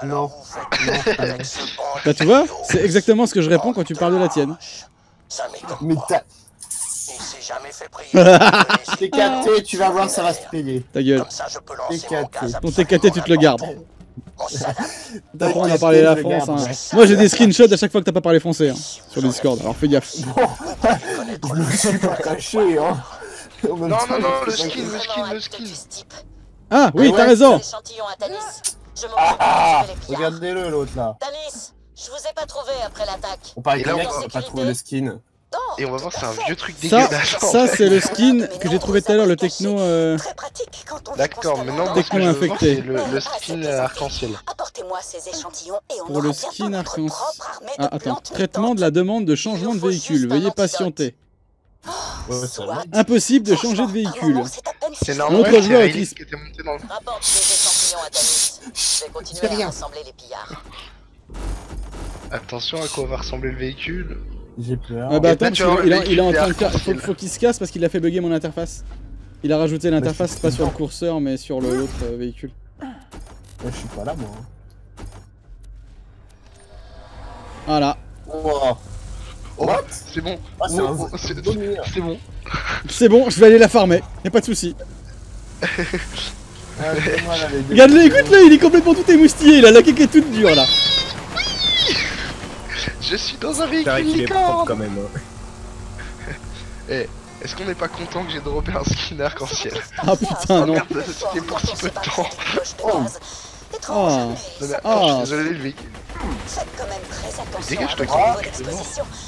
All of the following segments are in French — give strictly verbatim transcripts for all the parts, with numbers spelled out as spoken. Alors vous faites non, avec ce banc. Bah tu vois, c'est exactement ce que je réponds quand tu parles de la tienne. Ça mais t'as... Il s'est jamais fait prier. T K T, tu vas voir, ça va se payer. Ta gueule. Comme ça, je peux lancer mon gaz. Ton T K T, tu te le gardes. D'abord, on a parlé la France. Hein. Moi, j'ai des screenshots à chaque fois que t'as pas parlé français hein, sur le Discord. Alors fais gaffe. Je me suis pas caché, hein. Non, non, non, le skin, le skin, le skin. Ah, oui, t'as raison. Ah, regardez-le, l'autre là. Tanis, je vous ai pas trouvé après l'attaque. On parlait de l'attaque, on a pas trouvé le skin. Et on va voir, c'est un vieux truc dégueulasse. Ça, c'est le skin que j'ai trouvé tout à l'heure, le techno. Euh... D'accord, mais non, techno infecté. C'est le, le skin arc-en-ciel. Pour le skin arc-en-ciel. Ah, attends. Traitement de la demande de changement de véhicule. Veuillez patienter. Ouais, impossible de changer de véhicule. C'est normal, c'est le risque qui était monté dans le. Rapporte les échantillons à Tanis. Je vais continuer à rassembler les pillards. Attention à quoi va ressembler le véhicule. J'ai peur. Ah bah attends, parce vois, il, a, il, a, il a en train de. Faut, faut qu'il se casse parce qu'il a fait bugger mon interface. Il a rajouté l'interface pas sur le curseur mais sur l'autre véhicule. Ouais, je suis pas là moi. Voilà. Wow. Oh, c'est bon. Ah, c'est oh, un... bon. C'est bon, je vais aller la farmer. Y'a pas de soucis. Ah, regarde-le, écoute-le, il est complètement tout émoustillé. Il a la quéque est toute dure là. Je suis dans un véhicule licorne quand même. Eh, est-ce qu'on n'est pas content que j'ai droppé un skin arc-en-ciel? Ah putain non. C'était pour si peu de temps. Oh. Oh. Oh. Désolé le véhicule. Faites quand même très attention. Dégage ta gueule.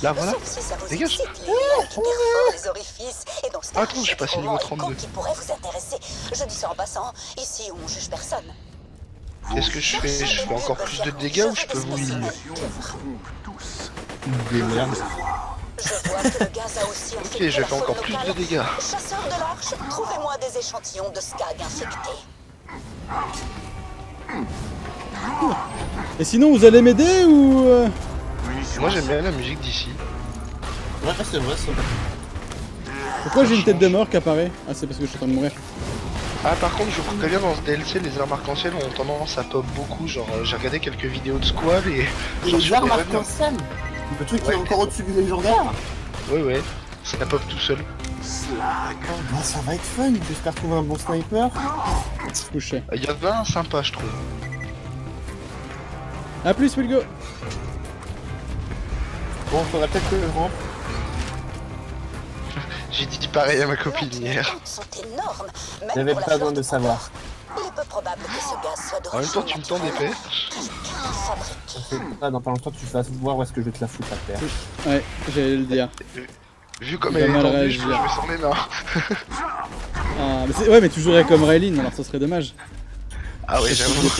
Là voilà. Dégage. Attends, je suis passé niveau trente-deux. Je dis ça en passant. Ici on juge personne. Qu'est-ce que je fais? Je fais encore plus de dégâts ou je peux vous humilier? Des merdes. Ok, je fais encore plus de dégâts. Chasseur de l'Arche, trouvez-moi des échantillons de Skag infectés. Et sinon, vous allez m'aider ou... Moi j'aime bien la musique d'ici. Ouais, c'est vrai ça. Pourquoi j'ai une tête de mort qui apparaît? Ah, c'est parce que je suis en train de mourir. Ah par contre je vous préviens, dans ce D L C les armes arc-en-ciel ont tendance à pop beaucoup, genre euh, j'ai regardé quelques vidéos de squad et... Genre, les armes arc-en-ciel? Le truc qui est encore au-dessus du légendaire? Ouais ouais, ça la pop tout seul. Oh, ça va être fun, j'espère trouver un bon sniper. Couché. Il y en a un sympa je trouve. A plus Wilgo. Bon, faudra peut-être que je rentre. J'ai dit pareil à ma copine hier. J'avais pas besoin de savoir. En même temps, tu me tends des perches. Ah, dans pas longtemps, tu fasses voir où est-ce que je vais te la foutre la perche. Ouais, j'allais le dire. Vu comme elle est tendue, je me sens les mains. Ouais, mais tu jouerais comme Raylin, alors ça serait dommage. Ah ouais, j'avoue.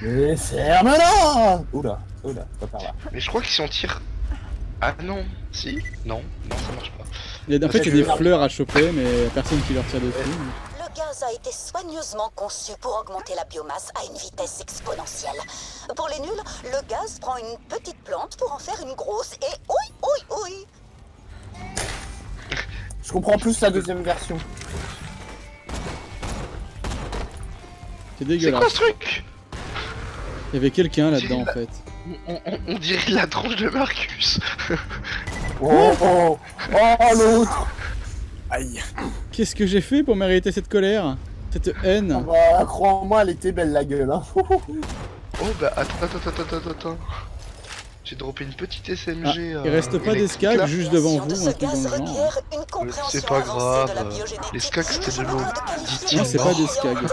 Mais ferme là. Oula, oula, pas par là. Mais je crois que si on tire. Ah non, si, non, non ça marche pas. Il y a, en fait il y a des fleurs à choper mais personne qui leur tire dessus. Le gaz a été soigneusement conçu pour augmenter la biomasse à une vitesse exponentielle. Pour les nuls, le gaz prend une petite plante pour en faire une grosse et oui, oui, oui. Je comprends plus la deuxième version. C'est dégueulasse. C'est quoi ce truc? Il y avait quelqu'un là-dedans la... en fait. On, on, on dirait la tronche de Marcus. Oh oh oh l'autre. Aïe. Qu'est-ce que j'ai fait pour mériter cette colère? Cette haine? Ah bah crois-moi elle était belle la gueule hein. Oh bah attends attends attends attends attends. J'ai droppé une petite S M G. Ah, euh, il reste pas des skags juste devant vous. C'est de pas grave. De les skags c'était de l'eau. Non c'est pas des skags.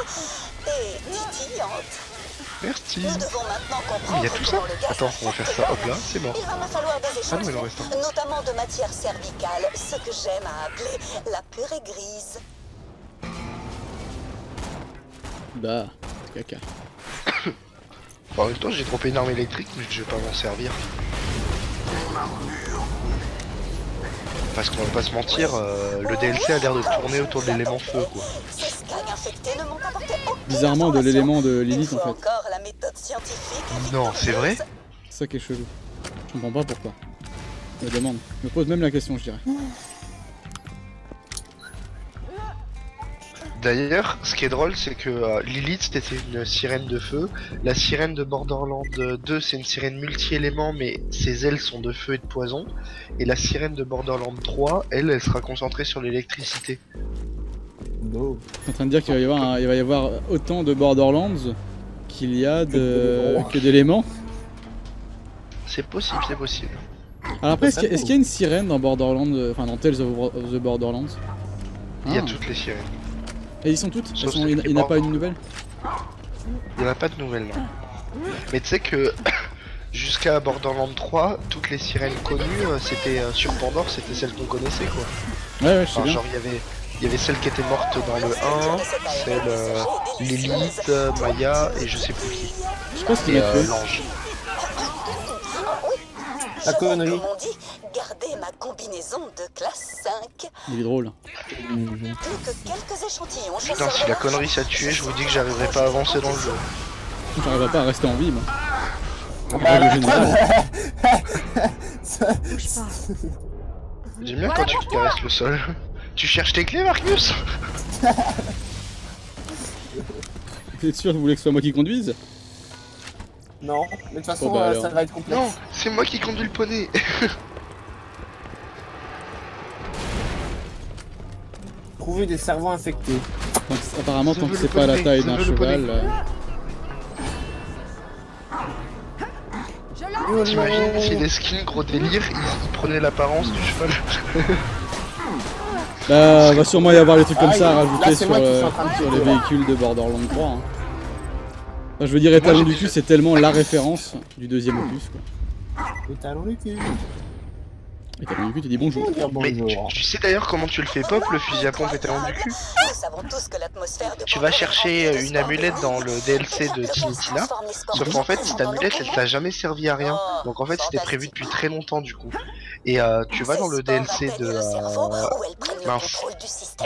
Merci. Il y a tout ça. Attends, on va faire ça. Hop là, c'est mort. Ah non, il en reste un. Notamment de matière cervicale, ce que j'aime à appeler la purée grise. Bah, caca. Bon, en même temps, j'ai droppé une arme électrique, mais je vais pas m'en servir. Parce qu'on va pas se mentir, euh, le D L C a l'air de tourner autour de l'élément feu quoi. Bizarrement de l'élément de Lilith en fait. Non, c'est vrai? C'est ça qui est chelou. Je comprends pas pourquoi. Je me demande. Je me pose même la question, je dirais. D'ailleurs, ce qui est drôle, c'est que euh, Lilith, c'était une sirène de feu. La sirène de Borderlands deux, c'est une sirène multi-éléments, mais ses ailes sont de feu et de poison. Et la sirène de Borderlands trois, elle, elle sera concentrée sur l'électricité. Wow. Je suis en train de dire qu'il va y avoir, un, il va y avoir autant de Borderlands qu'il y a de, que d'éléments. C'est possible, c'est possible. Alors après, est-ce qu'il y, est qu'il y a une sirène dans Borderlands, enfin dans Tales of the Borderlands? Il y a ah. toutes les sirènes. Et ils sont toutes Sauf sont, Il, il n'y en a pas une nouvelle? Il n'y en a pas de nouvelle, non. Mais tu sais que jusqu'à Borderlands trois, toutes les sirènes connues, c'était euh, sur Pandore, c'était celles qu'on connaissait, quoi. Ouais, ouais, je sais. Enfin, genre, il y avait, y avait celle qui était morte dans le un, celle euh, Lilith, Maya et je sais plus qui. Je pense qu'il y a l'ange. La connerie. Gardez ma combinaison de classe cinq. Il est drôle. Mmh. Putain, si la connerie ça tué, je vous dis que j'arriverai pas à avancer dans le jeu. J'arriverai pas à rester en vie, moi. Bah, J'aime bien quand tu te caresses le sol. Tu cherches tes clés, Marcus? T'es sûr que vous voulez que ce soit moi qui conduise? Non, mais de toute façon, oh bah euh, ça va être complexe. Non, c'est moi qui conduis le poney. Trouver des cerveaux infectés. Donc, apparemment, ça tant que c'est pas la taille d'un cheval... Euh... Oh, t'imagines, c'est des skins gros délire, ils prenaient l'apparence du cheval. Bah, va sûrement y avoir des trucs comme ah, ça à rajouter là, sur, euh, sur les véhicules de Borderlands trois. Hein. Enfin, je veux dire, Étalon du cul, c'est tellement la référence du deuxième opus, quoi. Étalon du cul. Étalon du cul, tu dis bonjour. Mais tu, tu sais d'ailleurs comment tu le fais pop, le fusil à pompe Étalon du cul? Tu vas chercher une amulette dans le D L C de Tinitina, sauf qu'en fait, cette amulette, elle t'a jamais servi à rien. Donc en fait, c'était prévu depuis très longtemps, du coup. Et euh, tu vas dans le D L C de... Euh, mince.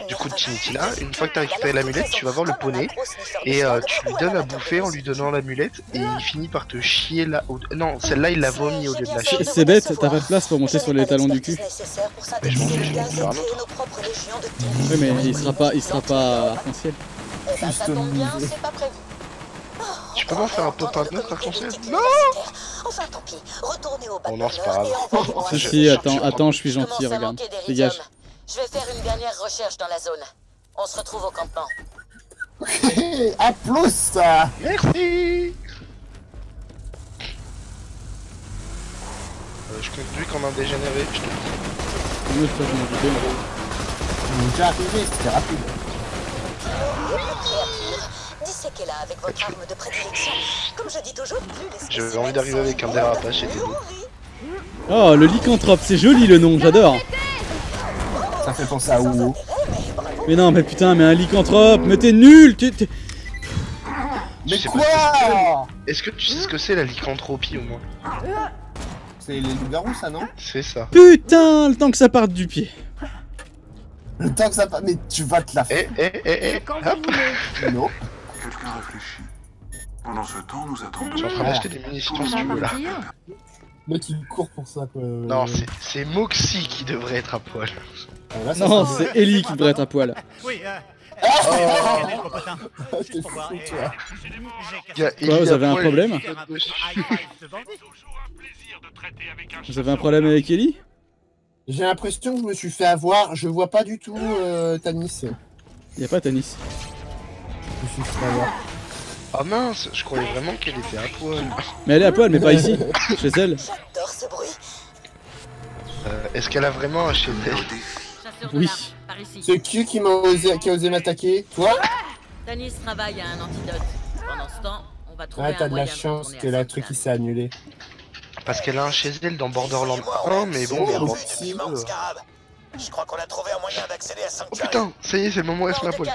Du coup de Tinitina, une fois que t'as récupéré l'amulette, tu vas voir le poney et euh, tu lui donnes à bouffer en lui donnant l'amulette et il finit par te chier là. La... Non, celle-là il l'a vomi au lieu de la chier. C'est bête, t'as pas de place pour monter sur les talons du cul. Mais je m'en fiche, je vais en faire un autre. Oui, mais il sera pas, il sera pas arc-en-ciel. Juste tu peux pas faire un top neuf arc-en-ciel? Non. Enfin tant pis, retournez au bâtiment. Oh non, c'est pas grave. Si, attends, attends, je suis gentil, regarde. Dégage. Je vais faire une dernière recherche dans la zone. On se retrouve au campement. À plus ça. Merci. Euh, je conduis comme un dégénéré, je te dis. Oui, ça je m'en doutais. Mmh. J'ai arrivé, c'était rapide. Disséquez-la avec votre arme de prédilection. Comme je dis toujours, plus les... J'avais envie d'arriver avec un dérapage, c'était beau. Oh, le lycanthrope, c'est joli le nom, j'adore. Ça fait penser à Ouo. Mais non, mais putain, mais un lycanthrope, mais t'es nul, t'es... Mais quoi? Est-ce que tu sais ce que c'est la lycanthropie au moins? C'est les loups-garous ça, non? C'est ça. Putain, le temps que ça parte du pied. Le temps que ça parte... Mais tu vas te la faire. Eh, eh, eh, eh, hop. Non. Quelqu'un réfléchit. Pendant ce temps, nous attendons... Je suis en train d'acheter des munitions si tu veux, là. Mec, il court pour ça, quoi. Non, c'est Moxie qui devrait être à poil. Là, non, c'est Ellie qui devrait être à poil. Oui, euh... Oh, t'es fou, toi. Quoi, vous avez un problème? Vous avez un problème avec Ellie? J'ai l'impression que je me suis fait avoir. Je vois pas du tout euh, Tanis. Y'a pas Tanis. Je me suis fait avoir. Ah mince, je croyais vraiment qu'elle était à poil. Mais elle est à poil, mais pas ici, chez elle. J'adore ce bruit. Euh, Est-ce qu'elle a vraiment un chez elle? Oui. C'est qui qui m'a osé, qui a osé m'attaquer? Toi? Tanis travaille à un antidote. Pendant ce temps, on va trouver... Ah, t'as de la chance que la truc il s'est annulé. Parce qu'elle a un chez elle dans Borderlands un, mais bon, mais bon. Je crois qu'on a trouvé un moyen d'accéder à Sanctuary. Oh putain, ça y est, c'est le moment où elle se met à poil.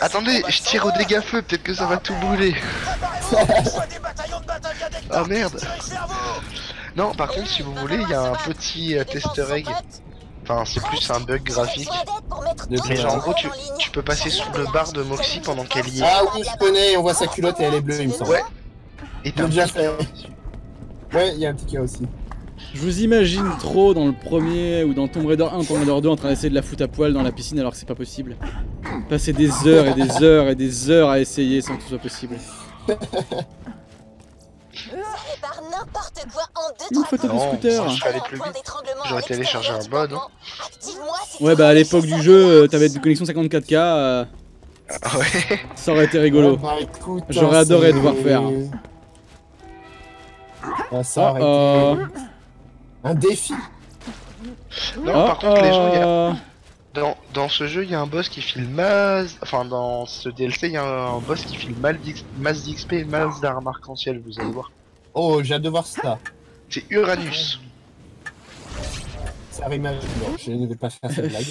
Attendez, je tire au dégâts feu, peut-être que ça va tout brûler. Oh merde. Non, par contre, si vous voulez, il y a un petit tester egg. Enfin, c'est plus un bug graphique. Mais genre, en gros, tu, tu peux passer sous le bar de Moxie pendant qu'elle y est. Ah oui, je connais, on voit sa culotte et elle est bleue, il me semble. Ouais. Et t'as déjà fait. Ouais, il y a un petit cas aussi. Je vous imagine trop dans le premier ou dans Tomb Raider un, Tomb Raider deux en train d'essayer de la foutre à poil dans la piscine alors que c'est pas possible. Passer des heures et des heures et des heures à essayer sans que ce soit possible. Par n'importe quoi en deux photo de scooter. J'aurais téléchargé un bod. Ouais bah à l'époque du jeu, t'avais une connexion cinquante-quatre K. Euh... Ah ouais. Ça aurait été rigolo. J'aurais adoré devoir faire. Ah, ça aurait oh été... euh... Un défi. Non, oh, par contre, euh... les gens, y a... dans, dans ce jeu, il y a un boss qui file masse. Enfin, dans ce D L C, il y a un boss qui file masse d'X P et masse d'armes arc-en-ciel, vous allez voir. Oh, j'ai hâte de voir ça. C'est Uranus. Ça rime à... Non, je ne vais pas faire cette blague.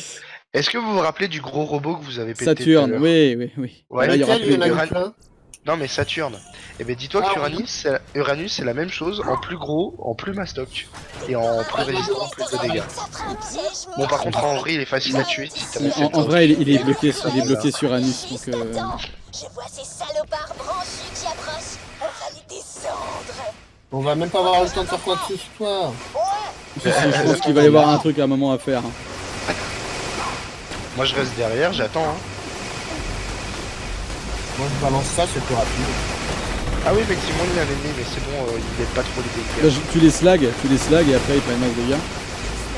Est-ce que vous vous rappelez du gros robot que vous avez pété? Saturne, oui, oui, oui. Ouais, là, il y aura plus Uranus. Non, mais Saturne. Eh ben, dis-toi ah, qu'Uranus, oui. c'est la même chose, en plus gros, en plus mastoc, et en plus résistant, en plus de dégâts. Bon, par contre, Henry, il est facile à tuer si t'as mis cette... En vrai, il, il est bloqué, il est bloqué sur Uranus, donc euh... Je vois ces salopards branchus qui approchent, on va les descendre. On va même pas avoir le temps de faire quoi que ce soit. Je pense qu'il va y avoir un truc à un moment à faire. Moi, je reste derrière, j'attends, hein. Moi je balance ça, c'est plus rapide. Ah oui, effectivement il y a l'ennemi, mais c'est bon, euh, il n'est pas trop les dégâts. Bah, tu les slags, tu les slags et après il fait un max de dégâts.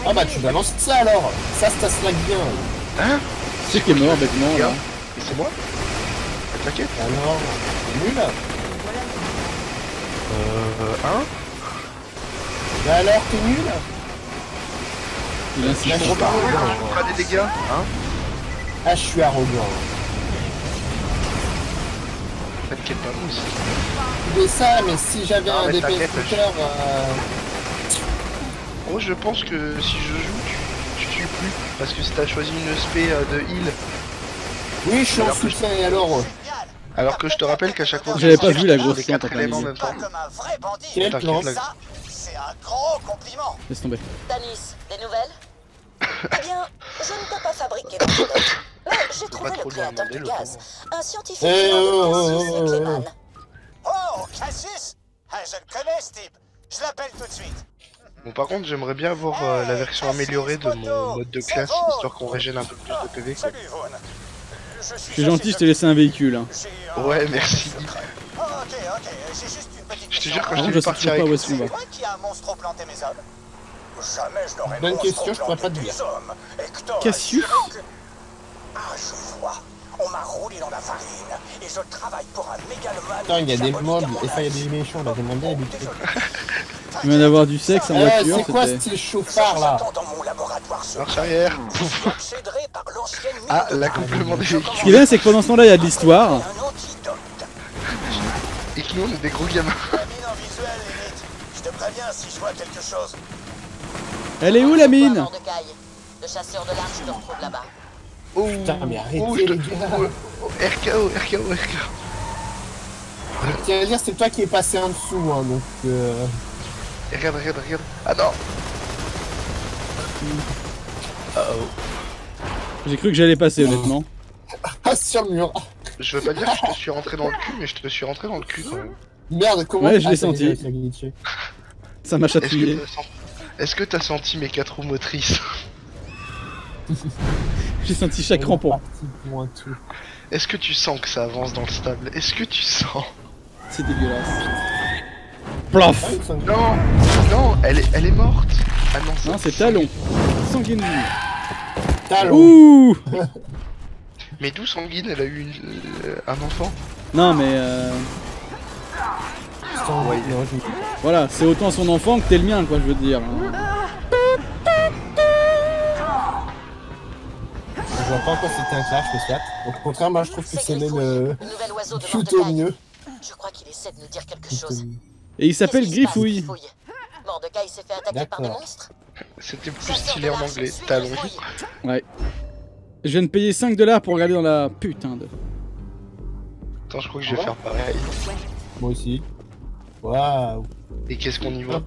Ah bah tu balances ça alors. Ça, ça slag bien. Hein? C'est qui est mort bêtement là. Et c'est moi? T'inquiète. Alors, c'est nul là. Euh... Hein? Bah alors, t'es nul? Il insiste. Je repars, je prends des dégâts, hein. Ah, je suis arrogant. T'inquiète pas, mousse. Mais ça, mais si j'avais un D P S scooter... Euh... Oh, je pense que si je joue, tu, tu tues plus. Parce que si t'as choisi une spé de heal... Oui, je suis en soutien, et alors... Alors que je te rappelle qu'à chaque fois... J'avais pas vu la grosse plante en même temps. Quelle plante? C'est un gros compliment. Laisse tomber. Tanis, des nouvelles? Eh bien, je ne peux pas fabriquer de product. Mais j'ai trouvé le créateur du gaz, un scientifique qui hey, oh, oh, oh, oh, oh. oh, Cassius, ah, je le connais ce type. Je l'appelle tout de suite. Bon, par contre, j'aimerais bien avoir euh, hey, la version Cassius améliorée de mon mode de classe, bon, histoire qu'on régène un peu plus de P V. Salut, Vaughan. Je suis gentil, je t'ai laissé un véhicule. Hein. Un... Ouais, merci. Oh, ok, ok, j'ai juste une petite... Je te jure que je t'ai vu partir avec... C'est moi qui a un monstre au planté mes hommes. Jamais je n'aurais... Bonne question, je pourrais pas te dire. Cassius? Ah, je vois. On m'a roulé dans la farine et je travaille pour un mégalomane. Putain, il y a des mobs et ça, il y a des méchants, on va demander à lui. Il vient d'avoir du sexe en voiture. C'est quoi ces chauffards là? Marche arrière. Ah, l'accomplement des véhicules. Ce qui est bien, c'est que pendant ce temps-là, il y a de l'histoire. Et que nous, on est des gros gamins. Je te préviens si je vois quelque chose. Elle est où la mine? Le chasseur de l'arche se retrouve là-bas. Oh, putain, mais arrêtez, oh, les gars. Oh, R K O, R K O, R K O. Tiens à dire, c'est toi qui est passé en dessous, hein, donc euh... Regarde, regarde, regarde. Ah non. Uh oh. J'ai cru que j'allais passer, honnêtement. Ah, sur le mur. Je veux pas dire que je te suis rentré dans le cul, mais je te suis rentré dans le cul, quand même. Merde, comment... Ouais, je l'ai senti. Ça m'a chatouillé. Est-ce que t'as senti mes quatre roues motrices? J'ai senti chaque rampon. Est-ce que tu sens que ça avance dans le stable? Est-ce que tu sens? C'est dégueulasse. Plaf. Non, non, elle est, elle est morte. Ah non, non c'est Talon. Sanguine. Talon. Ouh. Mais d'où Sanguine? Elle a eu euh, un enfant? Non mais. Euh... Sans... Ouais, il... Voilà, c'est autant son enfant que t'es le mien, quoi, je veux dire. Je vois pas encore si c'était un clash le quatre. Au contraire, moi je trouve que c'est le tout au mieux. Je crois qu'il essaie de nous dire quelque chose. Et il s'appelle Griffouille. Mordecai s'est fait attaquer par des monstres. C'était plus stylé en anglais, Talon. Ouais. Je viens de payer cinq dollars pour regarder dans la putain de... Attends, je crois que je vais faire pareil. Moi aussi. Waouh. Et qu'est-ce qu'on y voit?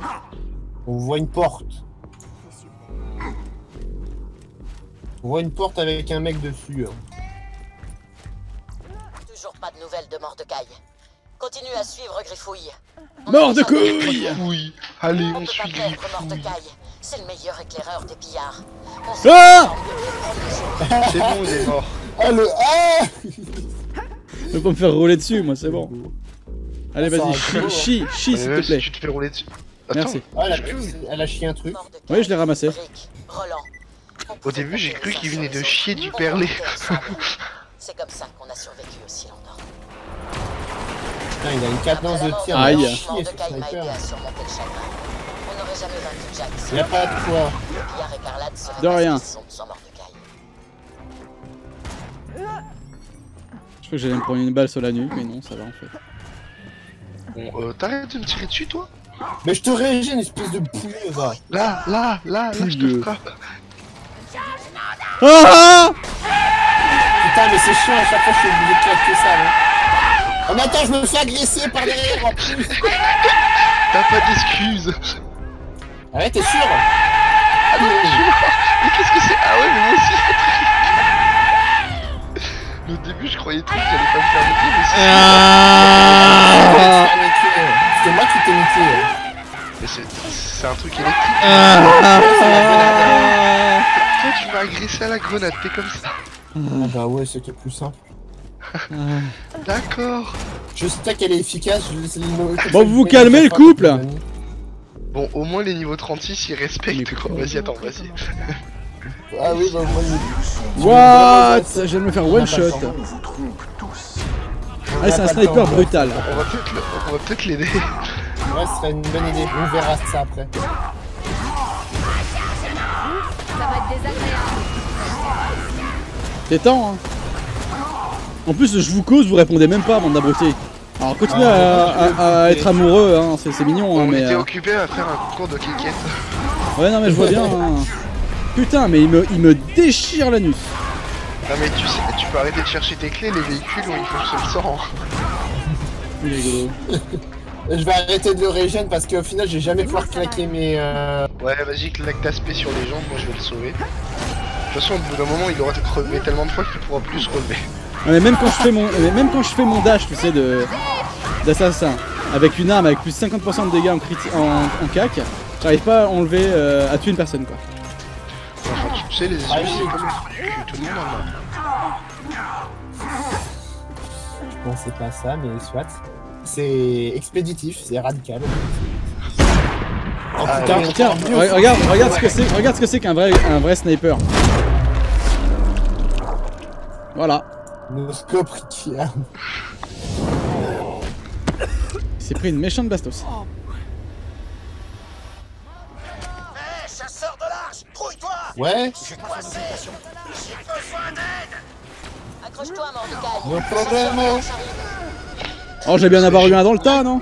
On voit une porte. On voit une porte avec un mec dessus. Toujours pas de nouvelles de Mordecai. Continue à suivre Griffouille. Mort de couille. Oui. Allez, on, on suit Griffouille. C'est le meilleur éclaireur des pillards. On ah c'est bon, il est mort. Ah le ah je veux pas me faire rouler dessus, moi, c'est bon. Allez, vas-y, chie, chie, chie, s'il te plaît. Si tu te fais rouler dessus. Attends, merci. Ah, elle, a pu, elle a chié un truc. Oui, je l'ai ramassé. Au début, j'ai cru qu'il venait de chier du perlé. C'est comme ça qu'on a survécu au silence. Putain, il a une cadence de tir. Aïe. Chier, ce sniper. Y'a pas de quoi. De rien. Je crois que j'allais me prendre une balle sur la nuque, mais non, ça va en fait. Bon, euh, t'arrêtes de me tirer dessus, toi? Mais je te régène, espèce de poulet, va. Là, là, là, là, je te frappe. Ah putain, mais c'est chiant, à chaque fois je suis obligé de claquer ça, là. Oh, mais attends, je me fais agresser par derrière, en plus. T'as pas d'excuses. Ah ouais, t'es sûr? Ah non, je suis mort. Mais qu'est-ce que c'est? Ah ouais, mais moi aussi. Le début, je croyais trop que j'allais pas me faire niquer, mais c'est... Ah c'est moi qui t'ai niqué. Mais c'est un truc électrique. Toi, tu m'as agressé à la grenade, t'es comme ça. Ah bah ouais, c'était plus simple. D'accord. Je sais qu'elle est efficace, je laisse les mots. Bon, vous vous calmez le couple. Bon, au moins les niveaux trente-six ils respectent quoi. Vas-y, attends, vas-y. Ah oui, bah au moins ils... What? Je viens de me faire one shot. Ah, c'est un sniper brutal. On va peut-être l'aider. Ouais, ce serait une bonne idée. On verra ça après. T'es temps, hein. En plus, je vous cause, vous répondez même pas, bande d'abrutis. Alors, continuez ah, à, à, à être amoureux, hein, c'est mignon. On hein, mais, était euh... occupé à faire un concours de cliquette. Ouais, non, mais je vois bien. Hein. Putain, mais il me, il me déchire l'anus. Non, mais tu sais, tu peux arrêter de chercher tes clés, les véhicules, où il faut que je le sors. Je vais arrêter de le régène parce qu'au final, j'ai jamais pouvoir claquer mes. Euh... Ouais, vas-y, claque ta spé sur les jambes, moi je vais le sauver. De toute façon, au bout d'un moment, il devra te relever tellement de fois qu'il pourra plus se relever. Mais même quand je fais mon, même quand je fais mon dash, tu sais, de d'assassin, avec une arme avec plus de cinquante pour cent de dégâts en, criti... en... en cac, j'arrive pas à enlever, euh, à tuer une personne quoi. Enfin, tu sais, les esprits, c'est comme tout le monde en a. Je pensais pas ça, mais soit. C'est expéditif, c'est radical. Oh putain, ah, tiens, regarde, regarde, regarde ce que c'est, regarde ce que c'est qu'un vrai, un vrai sniper. Voilà. Nos scopes qui a... Il s'est pris une méchante bastos. Hé, hey, chasseur de l'arche, trouille-toi. Ouais. Je suis coincé. J'ai besoin d'aide. Accroche-toi, Mordecai. Mon problème. Oh, j'ai bien avoir eu un dans le tas, non?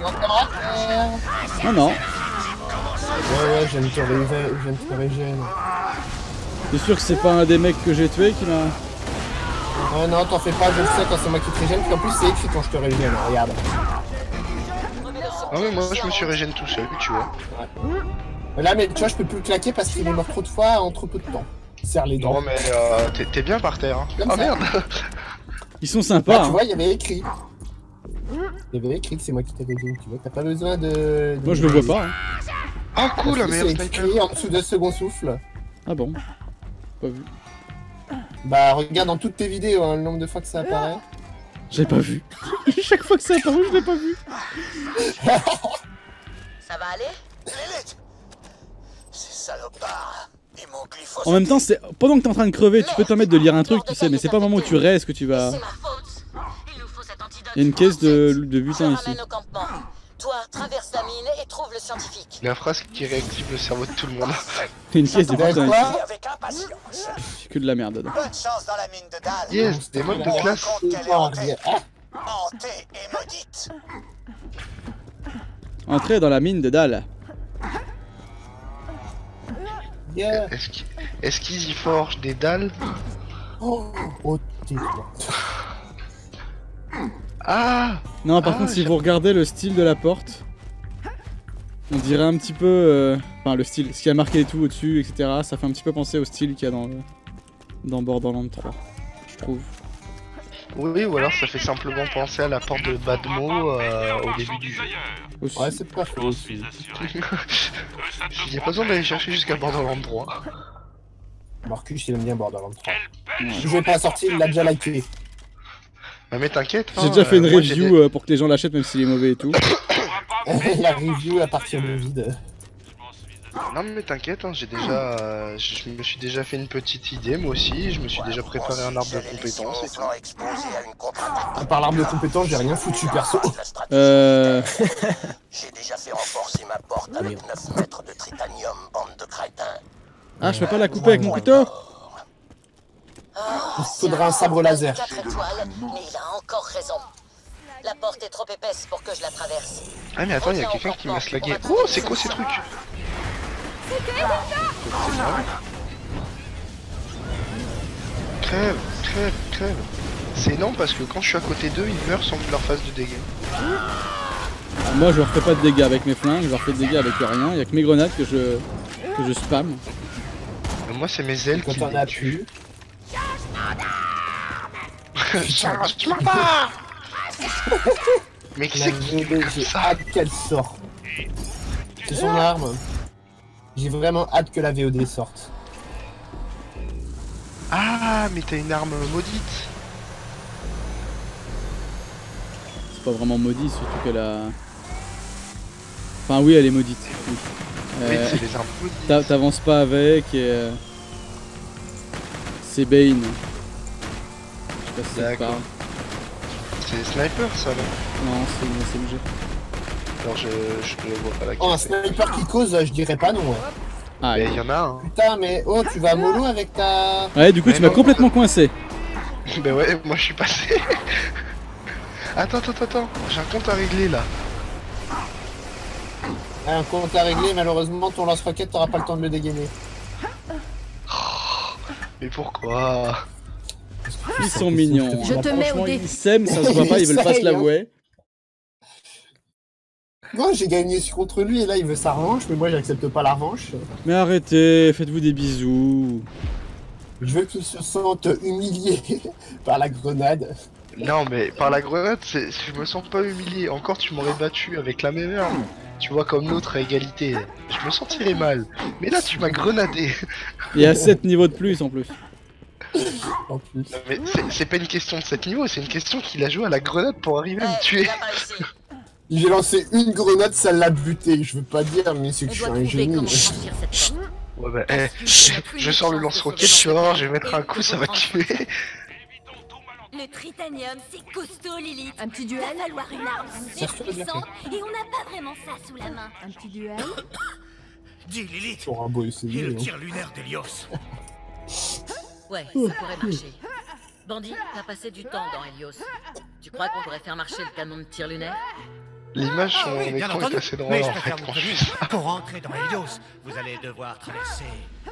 Non, non. Ouais, ouais, j'aime te régène. T'es sûr que c'est pas un des mecs que j'ai tué qui m'a... Oh non, t'en fais pas, je le sais quand c'est moi qui te régène, puis en plus c'est écrit quand je te régène, regarde. Ah ouais, moi je me suis régène tout seul, tu vois. Ouais. Là, mais tu vois, je peux plus le claquer parce qu'il est mort trop de fois en trop peu de temps. Serre les dents. Non, mais euh, t'es bien par terre. Hein. Ah ça. Merde. Ils sont sympas. Là, tu vois, il y avait écrit. Il y avait écrit que c'est moi qui t'ai régène, tu vois. T'as pas besoin de... de moi je le vois pas. Hein. Ah cool, la merde. C'est écrit en dessous de second souffle. Ah bon? Pas vu. Bah regarde dans toutes tes vidéos hein, le nombre de fois que ça apparaît. J'ai pas vu. Chaque fois que ça apparaît, je l'ai pas vu. Ça va aller Lilith. Ces salopards. Ils m'ont glyphosé. En même temps, c'est pendant que t'es en train de crever, tu peux te permettre de lire un truc, tu sais, mais c'est pas le moment où tu rêves que tu vas... Il y a une caisse de, de butin ici. Toi, traverse la mine et trouve le scientifique. La phrase qui réactive le cerveau de tout le monde. T'es une pièce de putain. C'est que de la merde dedans. Bonne chance dans la mine de dalle. Yes, des modes de classe. Hantée et maudite. Entrez dans la mine de dalle. Yeah. Est-ce qu'ils est qu'ils y forgent des dalles? Oh, oh t'es Ah non, par ah, contre, si vous regardez le style de la porte, on dirait un petit peu... Euh... Enfin, le style, ce qui a marqué et tout au-dessus, et cetera. Ça fait un petit peu penser au style qu'il y a dans, le... dans Borderlands trois, je trouve. Oui, ou alors ça fait simplement penser à la porte de Badmo euh, au début du jeu. Ouais, c'est pas faux. Il n'y a pas besoin d'aller chercher jusqu'à Borderlands trois. Marcus, il aime bien Borderlands trois. Je vais pas la sortie, il l'a déjà liké. Bah, mais t'inquiète. J'ai hein, déjà fait euh, une moi, review euh, pour que les gens l'achètent, même s'il est mauvais et tout. La review à partir du vide. Non mais t'inquiète, hein, j'ai déjà, euh, je me suis déjà fait une petite idée moi aussi, je me suis déjà préparé un arbre de compétences et tout. À part l'arbre de compétences, j'ai rien foutu perso. Euh... J'ai déjà fait renforcer ma porte avec neuf mètres de tritanium, bande de crétins. Ah, je peux pas la couper avec mon couteau ? Il faudra un sabre laser. quatre étoiles, mais il a encore raison. La porte est trop épaisse pour que je la traverse. Ah mais attends, il y a quelqu'un qui m'a slagué. Oh, c'est quoi ces trucs ? Crève, crève, crève. C'est énorme parce que quand je suis à côté d'eux, ils meurent sans que je leur fasse de dégâts. Moi je leur fais pas de dégâts avec mes flingues, je leur fais de dégâts avec rien, il y a que mes grenades que je que je spam. Et moi c'est mes ailes qui les tuent. Charge mon arme. Mais qui c'est qui fait comme ça ? Ah, quel sort. C'est son arme. J'ai vraiment hâte que la V O D sorte. Ah, mais t'as une arme maudite. C'est pas vraiment maudit, surtout qu'elle a... Enfin oui, elle est maudite. Oui. Mais euh, c'est les armes maudites. T'avances pas avec et... Euh... C'est Bane. Je sais pas si ça parle. C'est sniper ça là. Non, c'est une S M G. Alors je, je ne vois pas laquelle. Oh, un sniper qui cause, je dirais pas non. Ah, il y en a un. Putain, mais oh, tu vas à mollo avec ta. Ouais, du coup, mais tu m'as complètement coincé. Bah ouais, moi je suis passé. Attends, attends, attends, j'ai un compte à régler là. Un compte à régler, malheureusement, ton lance-roquette, t'auras pas le temps de le dégainer. Mais pourquoi? Ils sont mignons. Je te mets au défi. Ils s'aiment, ça se voit pas, ils veulent pas se l'avouer. Moi j'ai gagné contre lui et là il veut sa revanche, mais moi j'accepte pas la revanche. Mais arrêtez, faites-vous des bisous. Je veux qu'il se sente humilié par la grenade. Non mais par la grenade, je me sens pas humilié. Encore tu m'aurais battu avec la même arme. Tu vois comme l'autre à égalité. Je me sentirais mal. Mais là tu m'as grenadé. Et à sept niveaux de plus en plus. En plus. Non, mais c'est pas une question de sept niveaux, c'est une question qu'il a joué à la grenade pour arriver à me tuer. J'ai lancé une grenade, ça l'a buté. Je veux pas dire, mais c'est que je suis un génie. Ouais, bah, eh, je sors le lance-roquette, tu vas voir, je vais mettre un coup, ça va tuer. Le tritanium, c'est costaud, Lilith. Un petit duel, il va falloir une arme surpuissante, et on n'a pas vraiment ça sous la main. Un petit duel. Dis, Lilith, et le tir lunaire d'Hélios. Ouais, ça pourrait marcher. Bandit, t'as passé du temps dans Hélios. Tu crois qu'on pourrait faire marcher le canon de tir lunaire? L'image sur mon écran est assez drôle en fait. Pour entrer dans Hélios, vous allez devoir traverser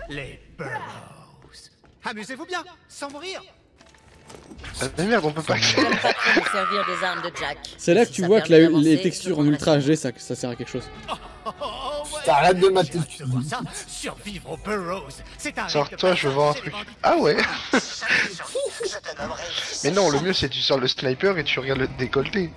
les Burrows. Amusez-vous bien, sans mourir. Ah merde, on peut pas accélérer. C'est là que tu vois que les textures en ultra H D, ça sert à quelque chose. T'arrêtes de mater le cul. Survivre aux Burrows, c'est un... Sors toi, je veux voir un truc. Ah ouais. Mais non, le mieux c'est tu sors le sniper et tu regardes le décolleté.